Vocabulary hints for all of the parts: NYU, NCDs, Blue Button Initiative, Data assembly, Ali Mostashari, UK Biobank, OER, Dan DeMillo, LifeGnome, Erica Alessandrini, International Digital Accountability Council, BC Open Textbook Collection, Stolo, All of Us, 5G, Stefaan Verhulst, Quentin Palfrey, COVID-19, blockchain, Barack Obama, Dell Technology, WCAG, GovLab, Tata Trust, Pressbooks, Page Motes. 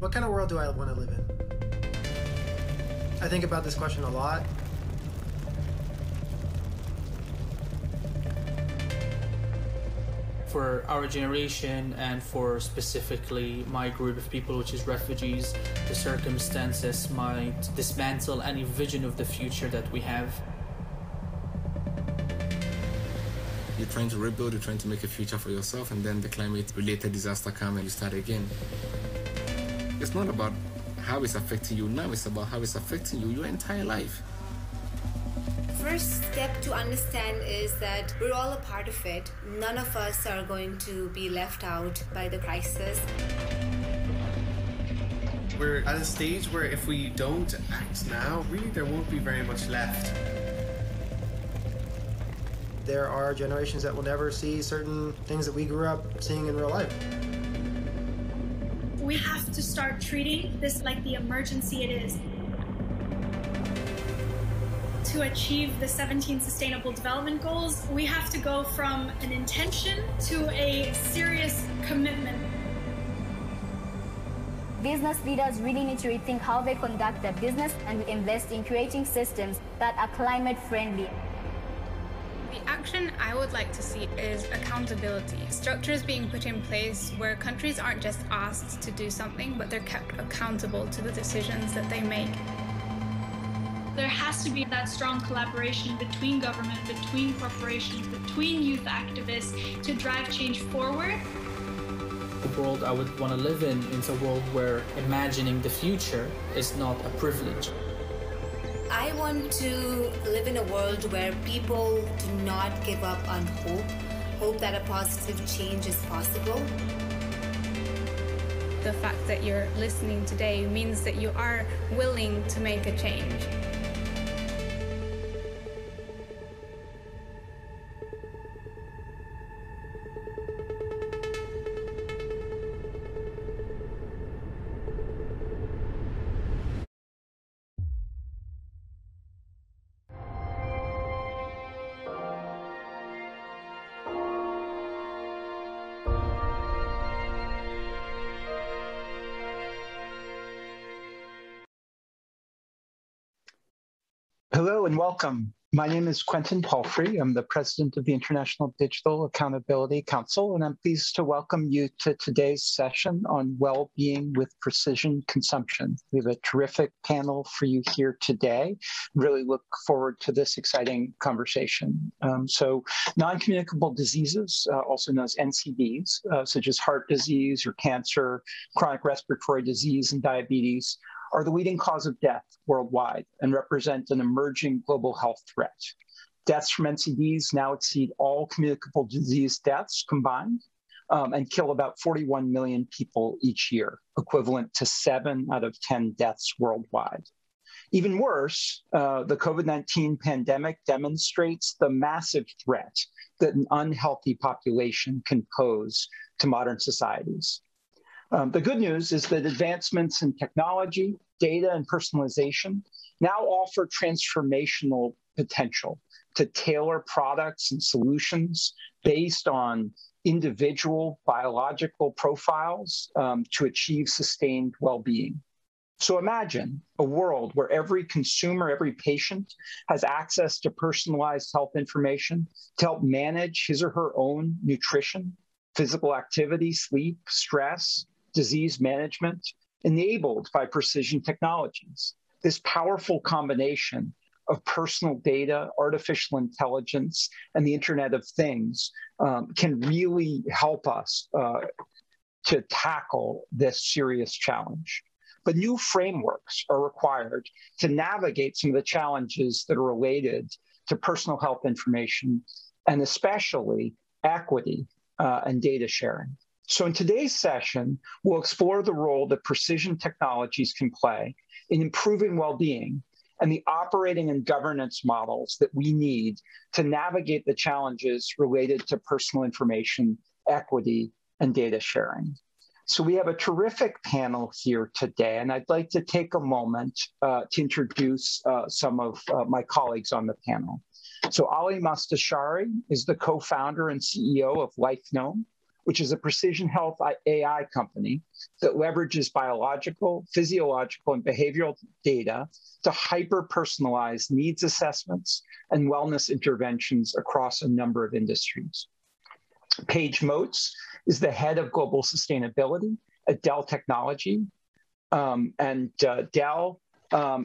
What kind of world do I want to live in? I think about this question a lot. For our generation and for specifically my group of people, which is refugees, the circumstances might dismantle any vision of the future that we have. You're trying to rebuild, you're trying to make a future for yourself, and then the climate-related disaster comes and you start again. It's not about how it's affecting you now, it's about how it's affecting you your entire life. First step to understand is that we're all a part of it. None of us are going to be left out by the crisis. We're at a stage where if we don't act now, really there won't be very much left. There are generations that will never see certain things that we grew up seeing in real life. We have to start treating this like the emergency it is. To achieve the 17 Sustainable Development Goals, we have to go from an intention to a serious commitment. Business leaders really need to rethink how they conduct their business and invest in creating systems that are climate-friendly. The action I would like to see is accountability. Structures being put in place where countries aren't just asked to do something, but they're kept accountable to the decisions that they make. There has to be that strong collaboration between government, between corporations, between youth activists to drive change forward. The world I would want to live in is a world where imagining the future is not a privilege. I want to live in a world where people do not give up on hope that a positive change is possible. The fact that you're listening today means that you are willing to make a change. Hello and welcome. My name is Quentin Palfrey. I'm the president of the International Digital Accountability Council, and I'm pleased to welcome you to today's session on well-being with precision consumption. We have a terrific panel for you here today. Really look forward to this exciting conversation. So non-communicable diseases, also known as NCDs, such as heart disease or cancer, chronic respiratory disease, and diabetes, are the leading cause of death worldwide and represent an emerging global health threat. Deaths from NCDs now exceed all communicable disease deaths combined and kill about 41 million people each year, equivalent to 7 out of 10 deaths worldwide. Even worse, the COVID-19 pandemic demonstrates the massive threat that an unhealthy population can pose to modern societies. The good news is that advancements in technology, data, and personalization now offer transformational potential to tailor products and solutions based on individual biological profiles to achieve sustained well-being. So imagine a world where every consumer, every patient has access to personalized health information to help manage his or her own nutrition, physical activity, sleep, stress, disease management, enabled by precision technologies. This powerful combination of personal data, artificial intelligence, and the Internet of Things can really help us to tackle this serious challenge. But new frameworks are required to navigate some of the challenges that are related to personal health information, and especially equity and data sharing. So in today's session, we'll explore the role that precision technologies can play in improving well-being and the operating and governance models that we need to navigate the challenges related to personal information, equity, and data sharing. So we have a terrific panel here today, and I'd like to take a moment to introduce some of my colleagues on the panel. So Ali Mostashari is the co-founder and CEO of LifeGnome, which is a precision health AI company that leverages biological, physiological, and behavioral data to hyper-personalize needs assessments and wellness interventions across a number of industries. Page Motes is the head of global sustainability at Dell Technology. Dell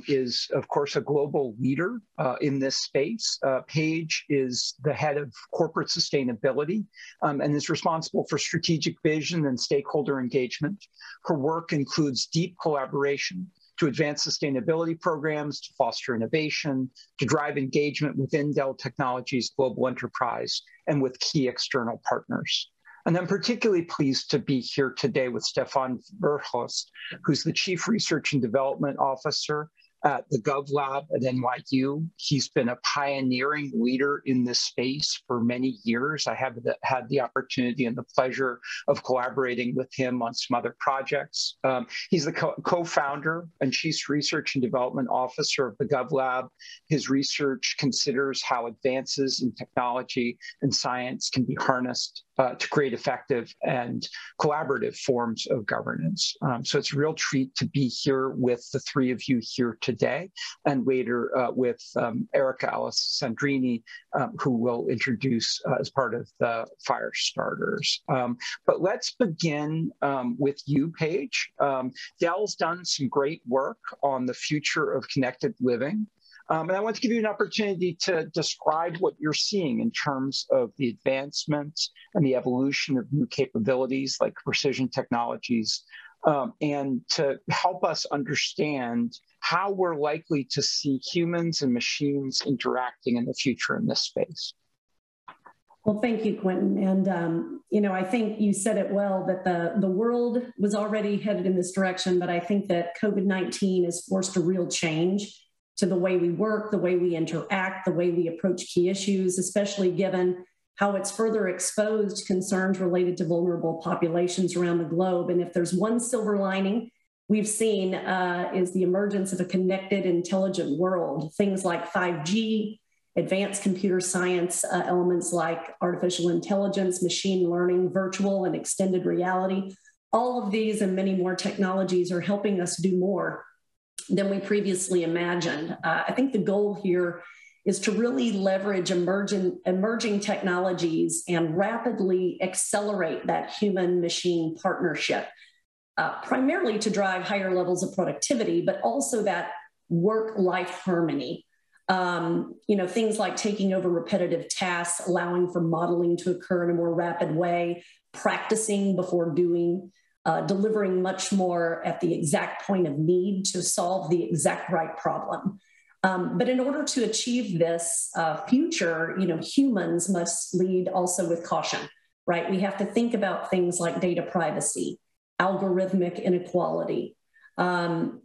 is, of course, a global leader in this space. Paige is the head of corporate sustainability and is responsible for strategic vision and stakeholder engagement. Her work includes deep collaboration to advance sustainability programs, to foster innovation, to drive engagement within Dell Technologies' global enterprise and with key external partners. And I'm particularly pleased to be here today with Stefaan Verhulst, who's the Chief Research and Development Officer at the GovLab at NYU. He's been a pioneering leader in this space for many years. I have had the opportunity and the pleasure of collaborating with him on some other projects. He's the co-founder and Chief Research and Development Officer of the GovLab. His research considers how advances in technology and science can be harnessed to create effective and collaborative forms of governance. So it's a real treat to be here with the three of you here today, and later with Erica Alessandrini, who will introduce as part of the fire starters. But let's begin with you, Paige. Dell's done some great work on the future of connected living. And I want to give you an opportunity to describe what you're seeing in terms of the advancements and the evolution of new capabilities like precision technologies, and to help us understand how we're likely to see humans and machines interacting in the future in this space. Well, thank you, Quentin. And, you know, I think you said it well that the world was already headed in this direction, but I think that COVID-19 has forced a real change to the way we work, the way we interact, the way we approach key issues, especially given how it's further exposed concerns related to vulnerable populations around the globe. And if there's one silver lining we've seen is the emergence of a connected, intelligent world. Things like 5G, advanced computer science, elements like artificial intelligence, machine learning, virtual and extended reality. All of these and many more technologies are helping us do more than we previously imagined. I think the goal here is to really leverage emerging technologies and rapidly accelerate that human-machine partnership, primarily to drive higher levels of productivity, but also that work-life harmony. You know, things like taking over repetitive tasks, allowing for modeling to occur in a more rapid way, practicing before doing, delivering much more at the exact point of need to solve the exact right problem. But in order to achieve this future, you know, humans must lead also with caution, right? We have to think about things like data privacy, algorithmic inequality, and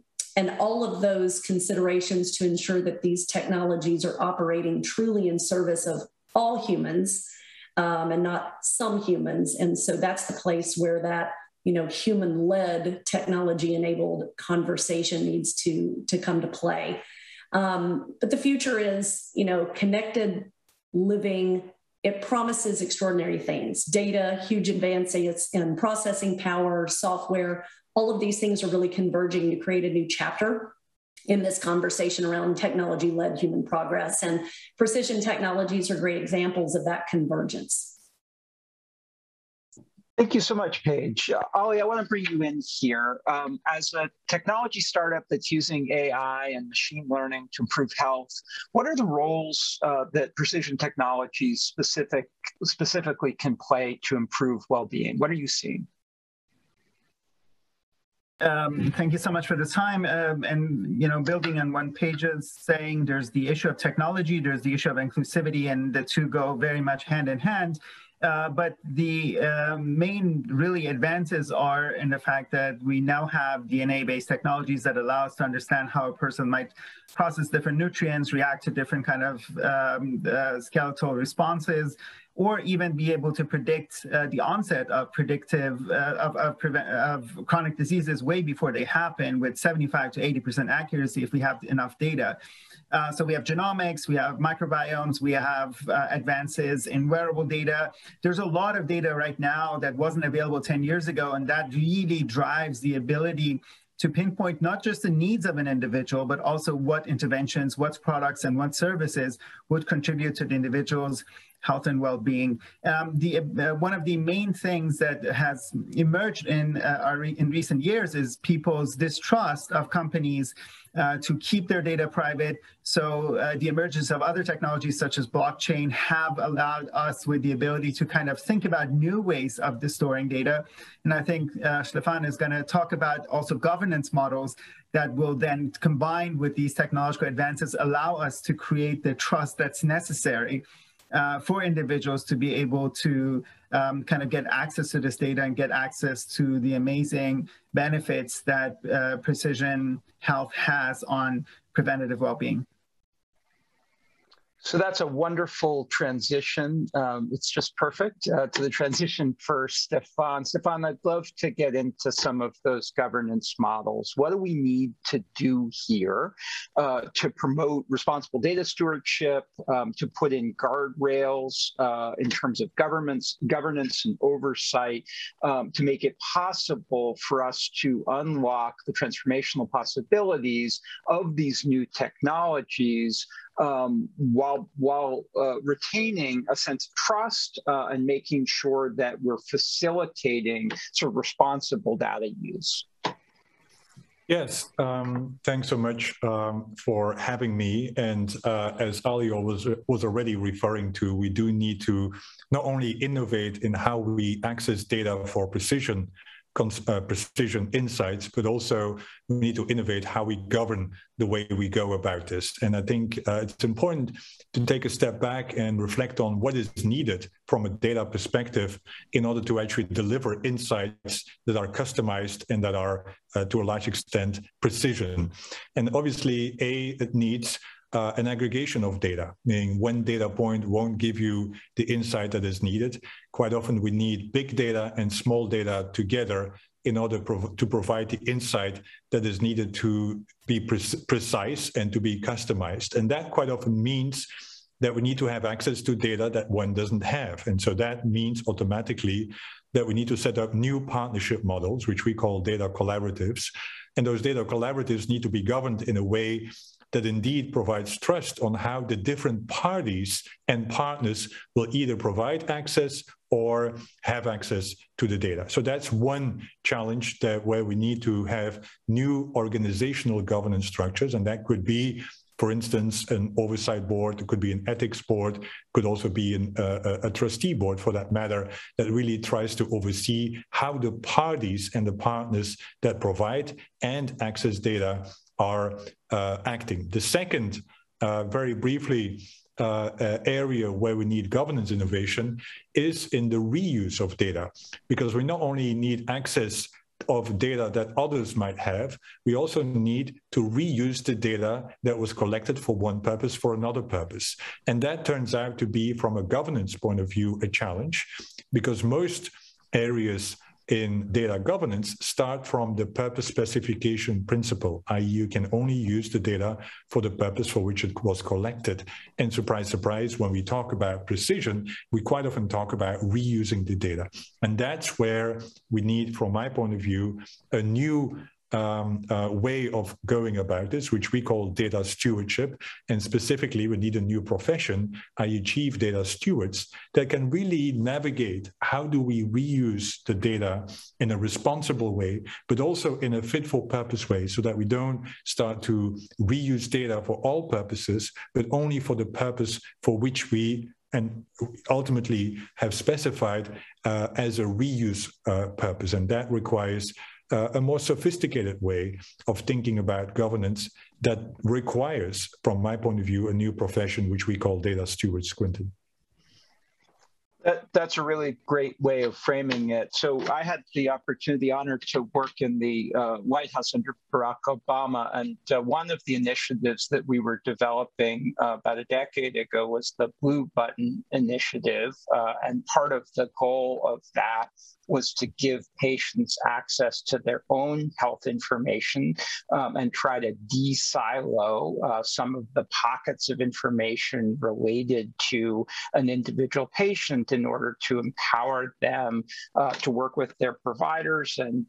all of those considerations to ensure that these technologies are operating truly in service of all humans and not some humans. And so that's the place where that, you know, human-led, technology-enabled conversation needs to come to play. But the future is, you know, connected living. It promises extraordinary things. Data, huge advances in processing power, software, all of these things are really converging to create a new chapter in this conversation around technology-led human progress. And precision technologies are great examples of that convergence. Thank you so much, Paige. Ali, I want to bring you in here. As a technology startup that's using AI and machine learning to improve health, what are the roles that precision technologies specifically can play to improve well-being? What are you seeing? Thank you so much for the time. And, you know, building on one Page's saying, there's the issue of technology, there's the issue of inclusivity, and the two go very much hand in hand. But the main really advances are in the fact that we now have DNA-based technologies that allow us to understand how a person might process different nutrients, react to different kind of skeletal responses, or even be able to predict the onset of chronic diseases way before they happen with 75 to 80% accuracy if we have enough data. So we have genomics, we have microbiomes, we have advances in wearable data, there's a lot of data right now that wasn't available 10 years ago, and that really drives the ability to pinpoint not just the needs of an individual, but also what interventions, what products, and what services would contribute to the individual's health and well-being. One of the main things that has emerged in recent years is people's distrust of companies to keep their data private. So the emergence of other technologies such as blockchain have allowed us with the ability to kind of think about new ways of storing data. And I think Stefaan is going to talk about also governance models that will then, combined with these technological advances, allow us to create the trust that's necessary for individuals to be able to kind of get access to this data and get access to the amazing benefits that precision health has on preventative well-being. So that's a wonderful transition. It's just perfect to the transition for Stefaan. Stefaan, I'd love to get into some of those governance models. What do we need to do here to promote responsible data stewardship, to put in guardrails in terms of governance and oversight, to make it possible for us to unlock the transformational possibilities of these new technologies, while retaining a sense of trust and making sure that we're facilitating sort of responsible data use? Yes, thanks so much for having me. And as Ali was already referring to, we do need to not only innovate in how we access data for precision insights, but also we need to innovate how we govern the way we go about this. And I think it's important to take a step back and reflect on what is needed from a data perspective in order to actually deliver insights that are customized and that are, to a large extent, precision. And obviously, it needs an aggregation of data, meaning one data point won't give you the insight that is needed. Quite often we need big data and small data together in order to provide the insight that is needed to be precise and to be customized. And that quite often means that we need to have access to data that one doesn't have. And so that means automatically that we need to set up new partnership models, which we call data collaboratives. And those data collaboratives need to be governed in a way that indeed provides trust on how the different parties and partners will either provide access or have access to the data. So that's one challenge that where we need to have new organizational governance structures, and that could be, for instance, an oversight board, it could be an ethics board, could also be a trustee board for that matter, that really tries to oversee how the parties and the partners that provide and access data are acting. The second, very briefly, area where we need governance innovation is in the reuse of data, because we not only need access of data that others might have, we also need to reuse the data that was collected for one purpose for another purpose. And that turns out to be, from a governance point of view, a challenge, because most areas in data governance start from the purpose specification principle, i.e. you can only use the data for the purpose for which it was collected. And surprise, surprise, when we talk about precision, we quite often talk about reusing the data. And that's where we need, from my point of view, a new way of going about this, which we call data stewardship. And specifically, we need a new profession, i.e. chief data stewards, that can really navigate how do we reuse the data in a responsible way, but also in a fit-for-purpose way, so that we don't start to reuse data for all purposes, but only for the purpose for which we and ultimately have specified as a reuse purpose. And that requires a more sophisticated way of thinking about governance that requires, from my point of view, a new profession, which we call data stewards, Quentin. That's a really great way of framing it. So I had the opportunity, the honor to work in the White House under Barack Obama, and one of the initiatives that we were developing about a decade ago was the Blue Button Initiative, and part of the goal of that was to give patients access to their own health information and try to de-silo some of the pockets of information related to an individual patient in order to empower them to work with their providers and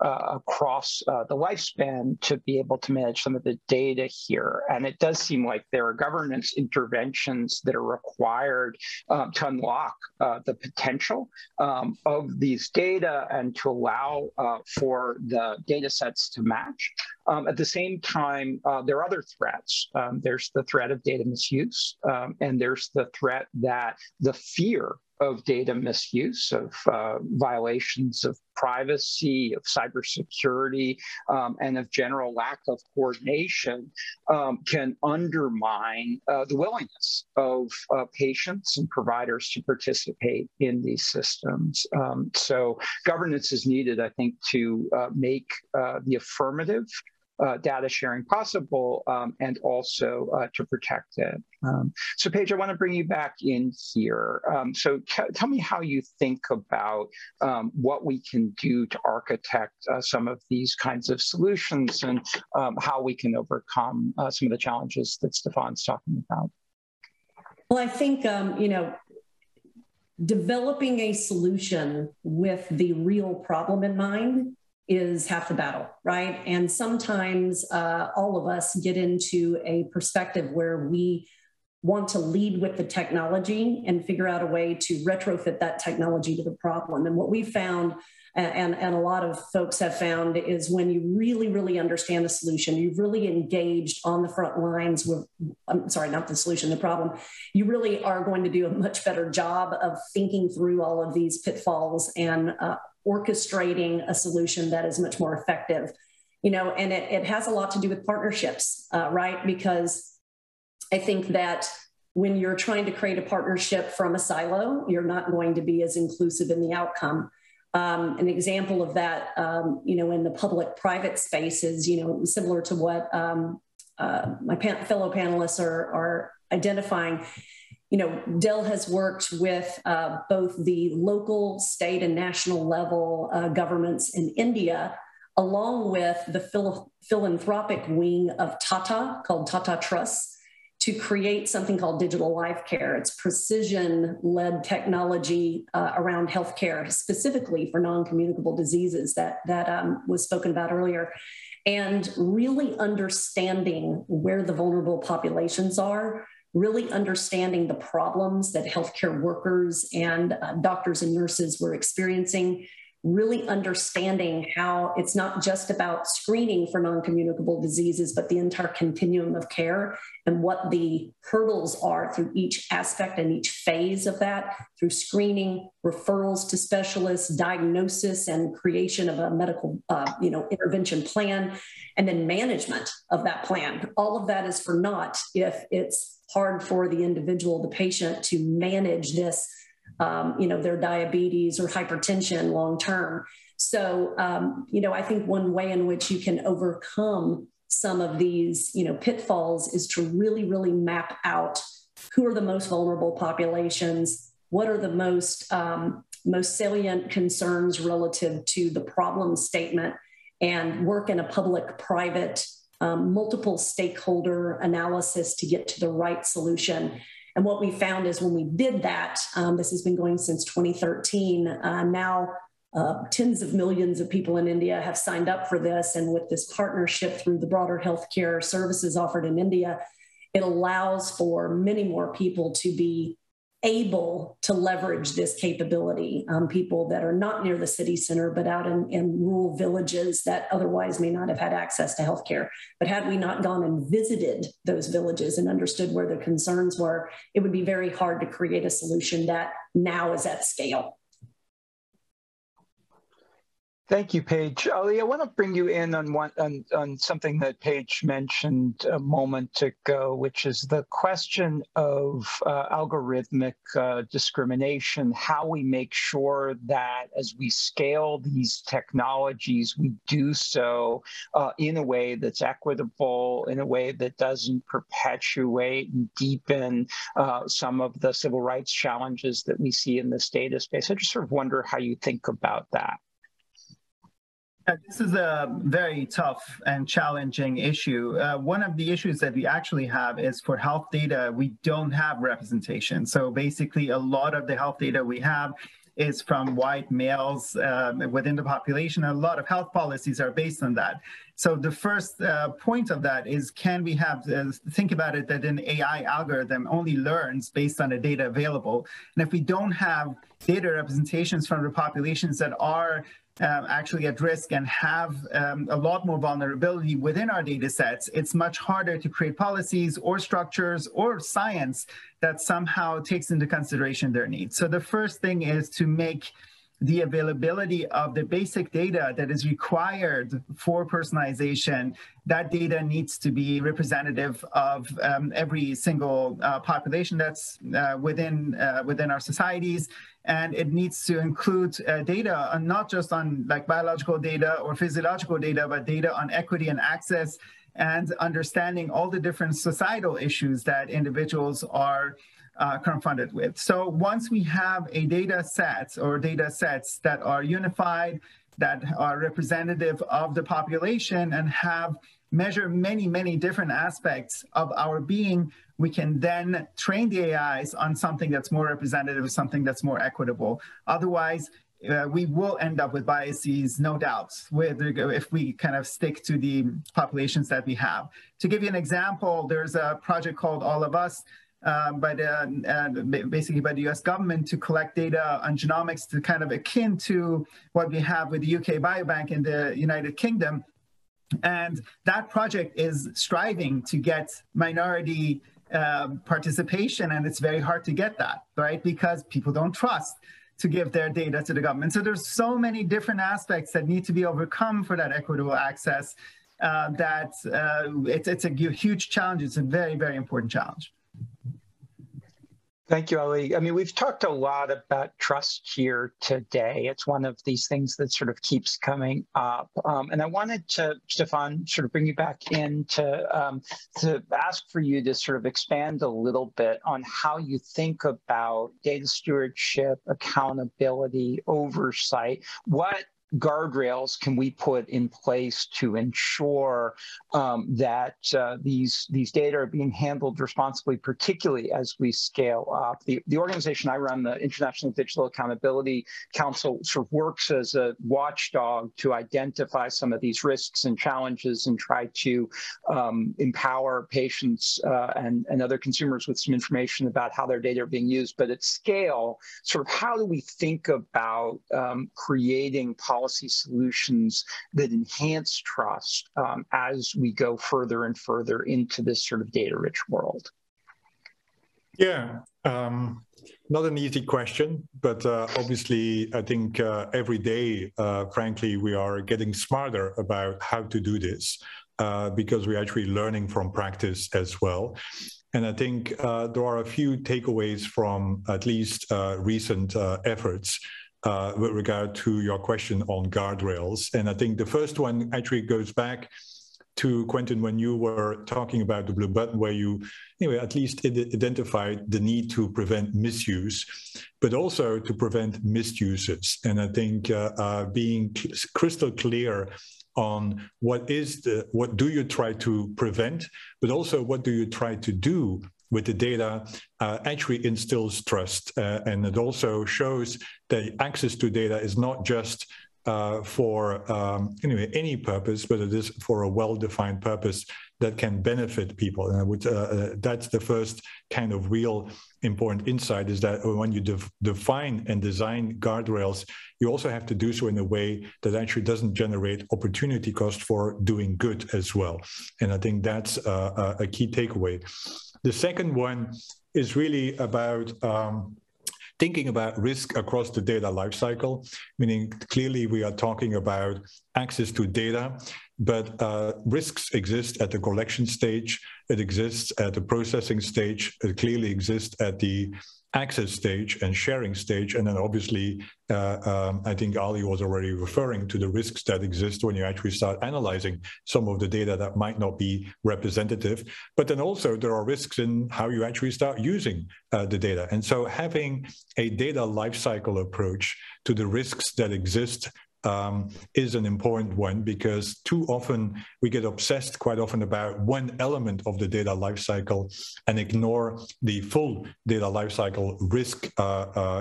across the lifespan to be able to manage some of the data here. And it does seem like there are governance interventions that are required to unlock the potential of these data and to allow for the data sets to match. At the same time, there are other threats. There's the threat of data misuse, and there's the threat that the fear of data misuse, of violations of privacy, of cybersecurity, and of general lack of coordination can undermine the willingness of patients and providers to participate in these systems. So governance is needed, I think, to make the affirmative data sharing possible and also to protect it. So Paige, I want to bring you back in here. So tell me how you think about what we can do to architect some of these kinds of solutions and how we can overcome some of the challenges that Stefaan's talking about. Well, I think, you know, developing a solution with the real problem in mind is half the battle, right? And sometimes all of us get into a perspective where we want to lead with the technology and figure out a way to retrofit that technology to the problem. And what we found, and a lot of folks have found, is when you really, really understand the solution, you've really engaged on the front lines with, I'm sorry, not the solution, the problem, you really are going to do a much better job of thinking through all of these pitfalls and orchestrating a solution that is much more effective, you know, and it has a lot to do with partnerships, right? Because I think that when you're trying to create a partnership from a silo, you're not going to be as inclusive in the outcome. An example of that, you know, in the public-private space is, you know, similar to what my fellow panelists are identifying. You know, Dell has worked with both the local, state, and national level governments in India, along with the philanthropic wing of Tata, called Tata Trust, to create something called Digital Life Care. It's precision-led technology around healthcare, specifically for non-communicable diseases that was spoken about earlier, and really understanding where the vulnerable populations are, really understanding the problems that healthcare workers and doctors and nurses were experiencing, really understanding how it's not just about screening for non-communicable diseases, but the entire continuum of care and what the hurdles are through each aspect and each phase of that, through screening, referrals to specialists, diagnosis and creation of a medical you know, intervention plan, and then management of that plan. All of that is for naught if it's hard for the individual, the patient, to manage this, you know, their diabetes or hypertension long term. So, you know, I think one way in which you can overcome some of these, you know, pitfalls is to really, really map out who are the most vulnerable populations, what are the most salient concerns relative to the problem statement, and work in a public-private multiple stakeholder analysis to get to the right solution. And what we found is when we did that, this has been going since 2013, now tens of millions of people in India have signed up for this. And with this partnership through the broader healthcare services offered in India, it allows for many more people to be able to leverage this capability, people that are not near the city center, but out in rural villages that otherwise may not have had access to healthcare. But had we not gone and visited those villages and understood where the concerns were, it would be very hard to create a solution that now is at scale. Thank you, Paige. Ali, I want to bring you in on something that Paige mentioned a moment ago, which is the question of algorithmic discrimination, how we make sure that as we scale these technologies, we do so in a way that's equitable, in a way that doesn't perpetuate and deepen some of the civil rights challenges that we see in this data space. I just sort of wonder how you think about that. This is a very tough and challenging issue. One of the issues that we actually have is for health data, we don't have representation. So basically a lot of the health data we have is from white males within the population. A lot of health policies are based on that. So the first point of that is, can we have, think about it that an AI algorithm only learns based on the data available. And if we don't have data representations from the populations that are actually at risk and have a lot more vulnerability within our data sets, it's much harder to create policies or structures or science that somehow takes into consideration their needs. So the first thing is to make the availability of the basic data that is required for personalization, that data needs to be representative of every single population that's within our societies. And it needs to include data, and not just on like biological data or physiological data, but data on equity and access and understanding all the different societal issues that individuals are confronted with. So once we have a data set or data sets that are unified, that are representative of the population and have measure many, many different aspects of our being, we can then train the AIs on something that's more representative, something that's more equitable. Otherwise, we will end up with biases, no doubt, if we kind of stick to the populations that we have. To give you an example, there's a project called All of Us, basically by the US government, to collect data on genomics to kind of akin to what we have with the UK Biobank in the United Kingdom. And that project is striving to get minority participation, and it's very hard to get that, right? Because people don't trust to give their data to the government. So there's so many different aspects that need to be overcome for that equitable access that it's a huge challenge. It's a very, very important challenge. Thank you, Ali. I mean, we've talked a lot about trust here today. It's one of these things that sort of keeps coming up. And I wanted to, Stefaan, sort of bring you back in to ask for you to sort of expand a little bit on how you think about data stewardship, accountability, oversight. What guardrails can we put in place to ensure that these data are being handled responsibly, particularly as we scale up? The organization I run, the International Digital Accountability Council, sort of works as a watchdog to identify some of these risks and challenges and try to empower patients and other consumers with some information about how their data are being used. But at scale, sort of how do we think about creating policy solutions that enhance trust as we go further and further into this sort of data-rich world? Yeah, not an easy question, but obviously I think every day, frankly, we are getting smarter about how to do this because we're actually learning from practice as well. And I think there are a few takeaways from at least recent efforts with regard to your question on guardrails. And I think the first one actually goes back to, Quentin, when you were talking about the Blue Button, where you at least identified the need to prevent misuse, but also to prevent misuses. And I think being crystal clear on what do you try to prevent, but also what do you try to do with the data actually instills trust. And it also shows that access to data is not just for any purpose, but it is for a well-defined purpose that can benefit people. And I would, that's the first kind of real important insight, is that when you define and design guardrails, you also have to do so in a way that actually doesn't generate opportunity cost for doing good as well. And I think that's a key takeaway. The second one is really about thinking about risk across the data lifecycle, meaning clearly we are talking about access to data, but risks exist at the collection stage, it exists at the processing stage, it clearly exists at the access stage and sharing stage, and then obviously I think Ali was already referring to the risks that exist when you actually start analyzing some of the data that might not be representative, but then also there are risks in how you actually start using the data. And so having a data lifecycle approach to the risks that exist is an important one, because too often we get obsessed quite often about one element of the data lifecycle and ignore the full data lifecycle risk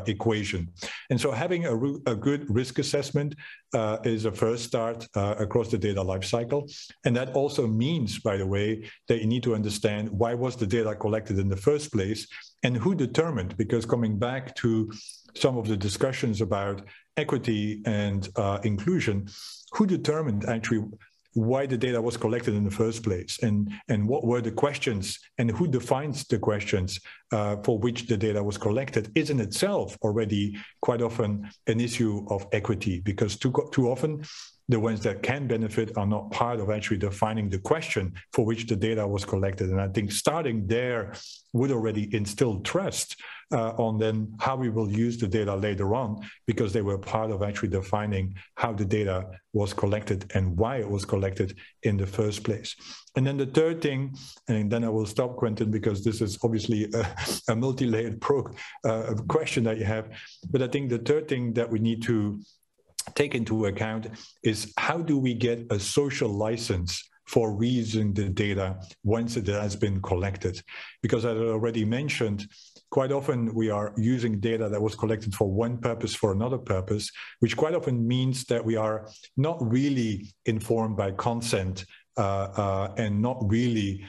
equation. And so having a good risk assessment is a first start across the data lifecycle. And that also means, by the way, that you need to understand why was the data collected in the first place and who determined, because coming back to some of the discussions about equity and inclusion, who determined actually why the data was collected in the first place, and what were the questions, and who defines the questions for which the data was collected, is in itself already quite often an issue of equity, because too often the ones that can benefit are not part of actually defining the question for which the data was collected. And I think starting there would already instill trust on then how we will use the data later on, because they were part of actually defining how the data was collected and why it was collected in the first place. And then the third thing, and then I will stop, Quentin, because this is obviously a multi-layered question that you have. But I think the third thing that we need to take into account is how do we get a social license for reusing the data once it has been collected? Because as I already mentioned, quite often we are using data that was collected for one purpose for another purpose, which quite often means that we are not really informed by consent and not really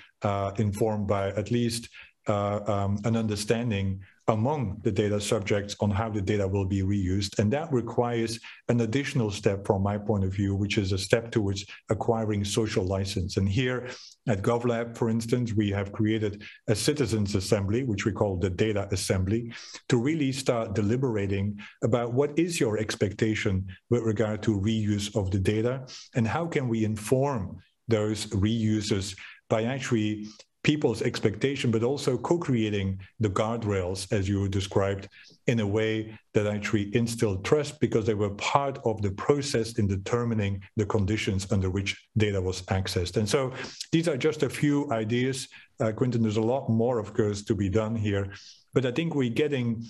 informed by at least an understanding among the data subjects on how the data will be reused. And that requires an additional step from my point of view, which is a step towards acquiring social license. And here at GovLab, for instance, we have created a citizens assembly, which we call the data assembly, to really start deliberating about what is your expectation with regard to reuse of the data, and how can we inform those reuses by actually people's expectation, but also co-creating the guardrails, as you described, in a way that actually instilled trust, because they were part of the process in determining the conditions under which data was accessed. And so these are just a few ideas. Quentin, there's a lot more, of course, to be done here, but I think we're getting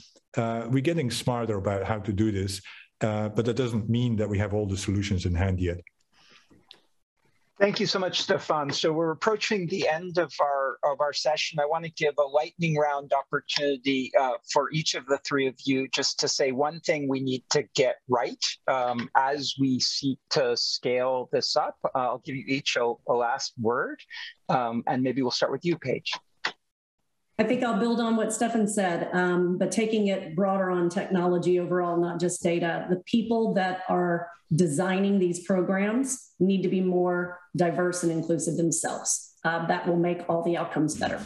smarter about how to do this, but that doesn't mean that we have all the solutions in hand yet. Thank you so much, Stefaan. So we're approaching the end of our session. I want to give a lightning round opportunity for each of the three of you just to say one thing we need to get right as we seek to scale this up. I'll give you each a last word, and maybe we'll start with you, Paige. I think I'll build on what Stefaan said, but taking it broader on technology overall, not just data. The people that are designing these programs need to be more diverse and inclusive themselves. That will make all the outcomes better.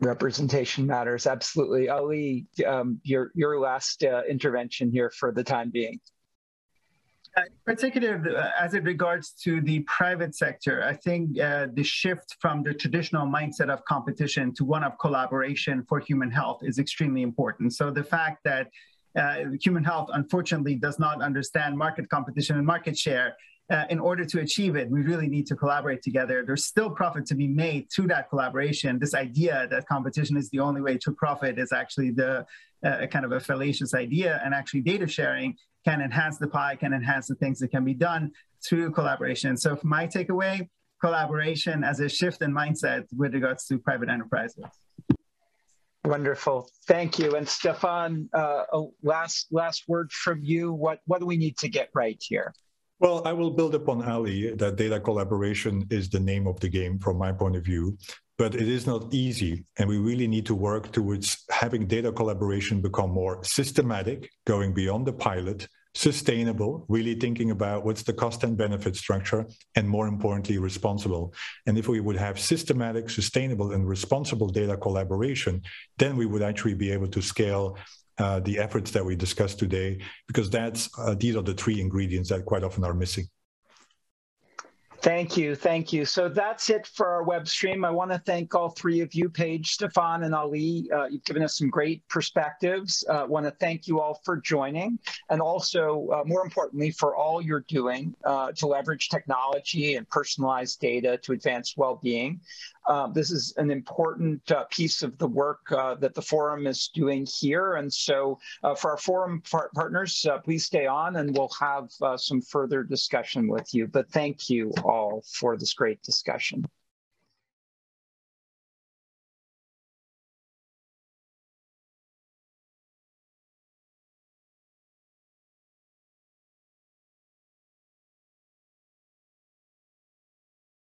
Representation matters, absolutely. Ali, your last intervention here for the time being. Particularly as it regards to the private sector, I think the shift from the traditional mindset of competition to one of collaboration for human health is extremely important. So the fact that human health, unfortunately, does not understand market competition and market share. In order to achieve it, we really need to collaborate together. There's still profit to be made through that collaboration. This idea that competition is the only way to profit is actually the kind of a fallacious idea, and actually data sharing can enhance the pie, can enhance the things that can be done through collaboration. So my takeaway, collaboration as a shift in mindset with regards to private enterprises. Wonderful, thank you. And Stefaan, a last word from you. What do we need to get right here? Well, I will build upon Ali that data collaboration is the name of the game from my point of view, but it is not easy. And we really need to work towards having data collaboration become more systematic, going beyond the pilot, sustainable, really thinking about what's the cost and benefit structure, and more importantly, responsible. And if we would have systematic, sustainable, and responsible data collaboration, then we would actually be able to scale the efforts that we discussed today, because these are the three ingredients that quite often are missing. Thank you, thank you. So that's it for our web stream. I want to thank all three of you, Paige, Stefaan, and Ali. You've given us some great perspectives. I want to thank you all for joining, and also, more importantly, for all you're doing to leverage technology and personalized data to advance well-being. This is an important piece of the work that the forum is doing here. And so for our forum partners, please stay on and we'll have some further discussion with you. But thank you all for this great discussion.